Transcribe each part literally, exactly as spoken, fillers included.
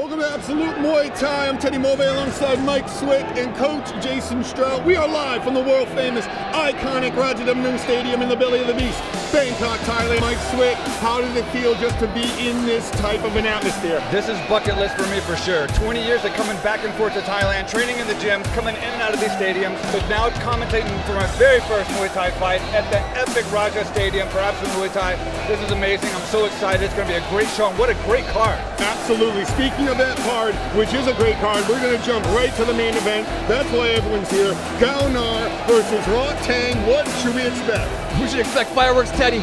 Welcome to Absolute Muay Thai. I'm Teddy Mulvey alongside Mike Swick and Coach Jason Strout. We are live from the world-famous, iconic Raja Damnern Stadium in the belly of the beast, Bangkok, Thailand. Mike Swick, how does it feel just to be in this type of an atmosphere? This is bucket list for me for sure. twenty years of coming back and forth to Thailand, training in the gym, coming in and out of these stadiums, but now commentating for my very first Muay Thai fight at the epic Raja Stadium for Absolute Muay Thai. This is amazing. I'm so excited. It's going to be a great show, and what a great card. Absolutely. Speaking of that card, which is a great card, we're going to jump right to the main event. That's why everyone's here. Gaonar versus Rodtang. What should we expect? We should expect fireworks, Teddy.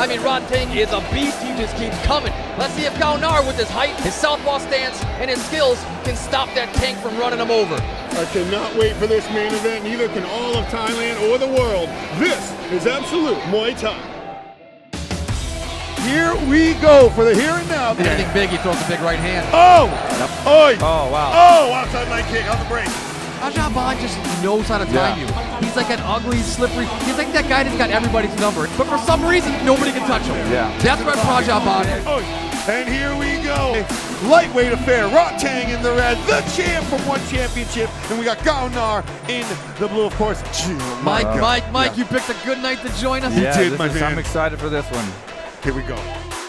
I mean, Rodtang is a beast. He just keeps coming. Let's see if Gaonar, with his height, his southpaw stance, and his skills, can stop that tank from running him over. I cannot wait for this main event. Neither can all of Thailand or the world. This is Absolute Muay Thai. Here we go for the here and now. Anything big, he throws a big right hand. Oh! Oi! Oh, wow. Oh, outside my kick, on the break. Rajabhan just knows how to time yeah. you. He's like an ugly, slippery, he's like that guy that's got everybody's number. But for some reason, nobody can touch him. Yeah. That's where Rajabhan is. Oh, and here we go. Lightweight affair, Rodtang in the red, the champ from one championship. And we got Gaonar in the blue, of course. Mike, Mike, Mike, yeah. you picked a good night to join us. Yeah, you did, my is, man. I'm excited for this one. Here we go.